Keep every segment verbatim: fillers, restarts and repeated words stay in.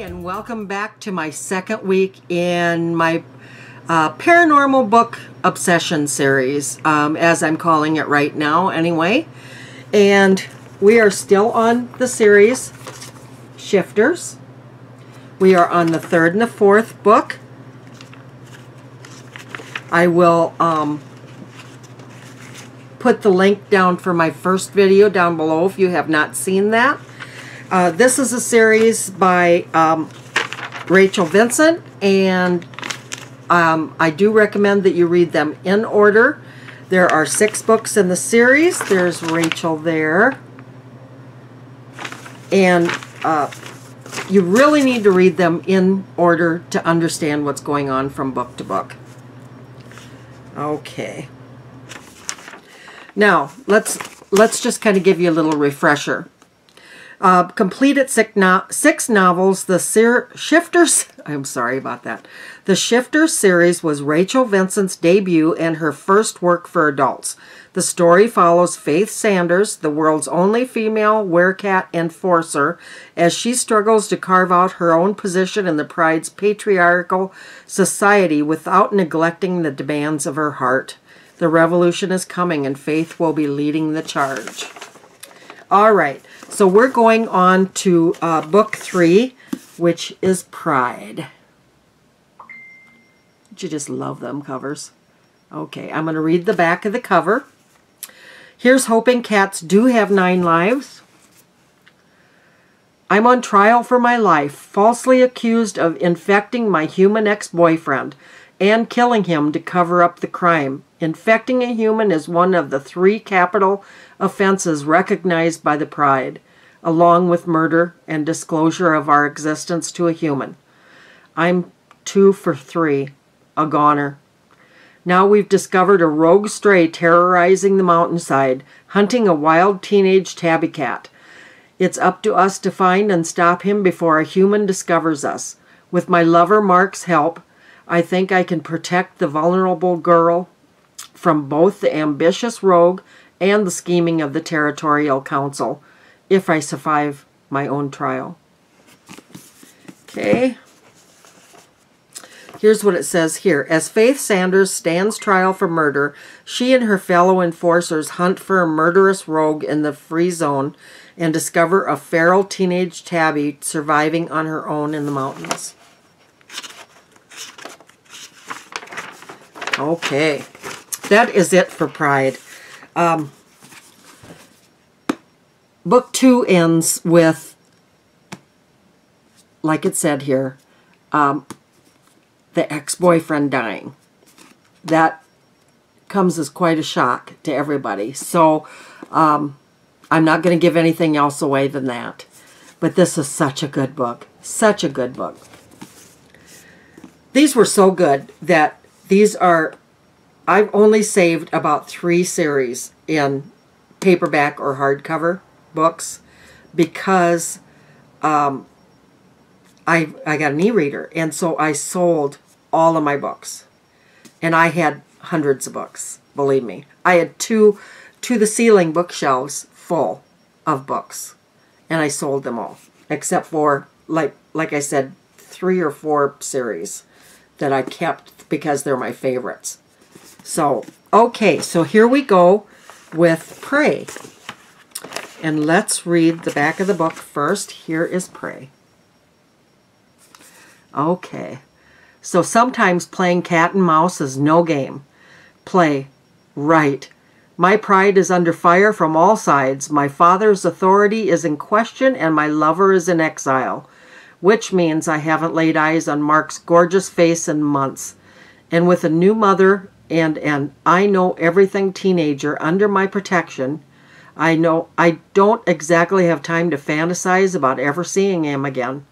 And welcome back to my second week in my uh, paranormal book obsession series, um, as I'm calling it right now anyway. And we are still on the series Shifters. We are on the third and the fourth book. I will um, put the link down for my first video down below if you have not seen that. Uh, this is a series by um, Rachel Vincent, and um, I do recommend that you read them in order. There are six books in the series. There's Rachel there. And uh, you really need to read them in order to understand what's going on from book to book. Okay. Now, let's, let's just kind of give you a little refresher. Uh, completed six, no six novels. The ser Shifters, I'm sorry about that. The Shifters series was Rachel Vincent's debut and her first work for adults. The story follows Faith Sanders, the world's only female werecat enforcer, as she struggles to carve out her own position in the Pride's patriarchal society without neglecting the demands of her heart. The revolution is coming, and Faith will be leading the charge. All right, so we're going on to uh, book three, which is Pride. Don't you just love them covers? Okay, I'm going to read the back of the cover. Here's hoping cats do have nine lives. I'm on trial for my life, falsely accused of infecting my human ex-boyfriend and killing him to cover up the crime. Infecting a human is one of the three capital offenses recognized by the Pride, along with murder and disclosure of our existence to a human. I'm two for three, a goner. Now we've discovered a rogue stray terrorizing the mountainside, hunting a wild teenage tabby cat. It's up to us to find and stop him before a human discovers us. With my lover Mark's help, I think I can protect the vulnerable girl from both the ambitious rogue and the scheming of the territorial council, if I survive my own trial. Okay. Here's what it says here. As Faith Sanders stands trial for murder, she and her fellow enforcers hunt for a murderous rogue in the free zone and discover a feral teenage tabby surviving on her own in the mountains. Okay, that is it for Pride. Um, book two ends with, like it said here, um, the ex-boyfriend dying. That comes as quite a shock to everybody. So um, I'm not going to give anything else away than that. But this is such a good book. Such a good book. These were so good that these are, I've only saved about three series in paperback or hardcover books because um, I, I got an e-reader. And so I sold all of my books. And I had hundreds of books, believe me. I had two to the ceiling bookshelves full of books. And I sold them all, except for, like, like I said, three or four series that I kept because they're my favorites. So, okay, so here we go with Prey. And let's read the back of the book first. Here is Prey. Okay, so sometimes playing cat and mouse is no game. Play, right. My pride is under fire from all sides. My father's authority is in question and my lover is in exile, which means I haven't laid eyes on Mark's gorgeous face in months. And with a new mother and an I know everything teenager under my protection, I know I don't exactly have time to fantasize about ever seeing him again.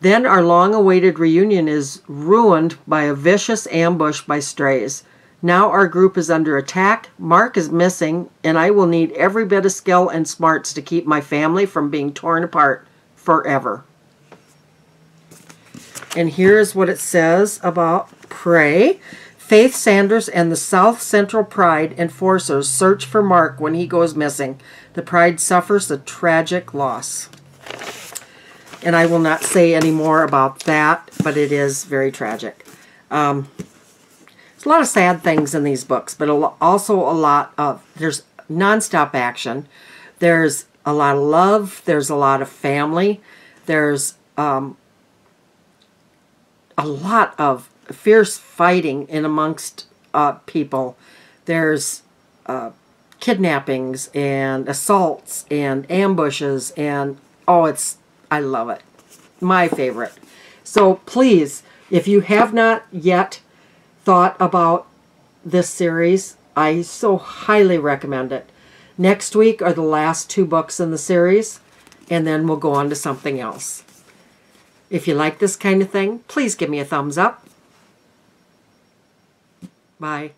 Then our long-awaited reunion is ruined by a vicious ambush by strays. Now our group is under attack, Mark is missing, and I will need every bit of skill and smarts to keep my family from being torn apart forever. And here is what it says about Prey. Faith Sanders and the South Central Pride enforcers search for Mark when he goes missing. The Pride suffers a tragic loss. And I will not say any more about that, but it is very tragic. Um, there's a lot of sad things in these books, but also a lot of, there's nonstop action. There's a lot of love. There's a lot of family. There's um, a lot of fierce fighting in amongst uh, people. There's uh, kidnappings and assaults and ambushes and, oh, it's, I love it. My favorite. So please, if you have not yet thought about this series, I so highly recommend it. Next week are the last two books in the series, and then we'll go on to something else. If you like this kind of thing, please give me a thumbs up. Bye.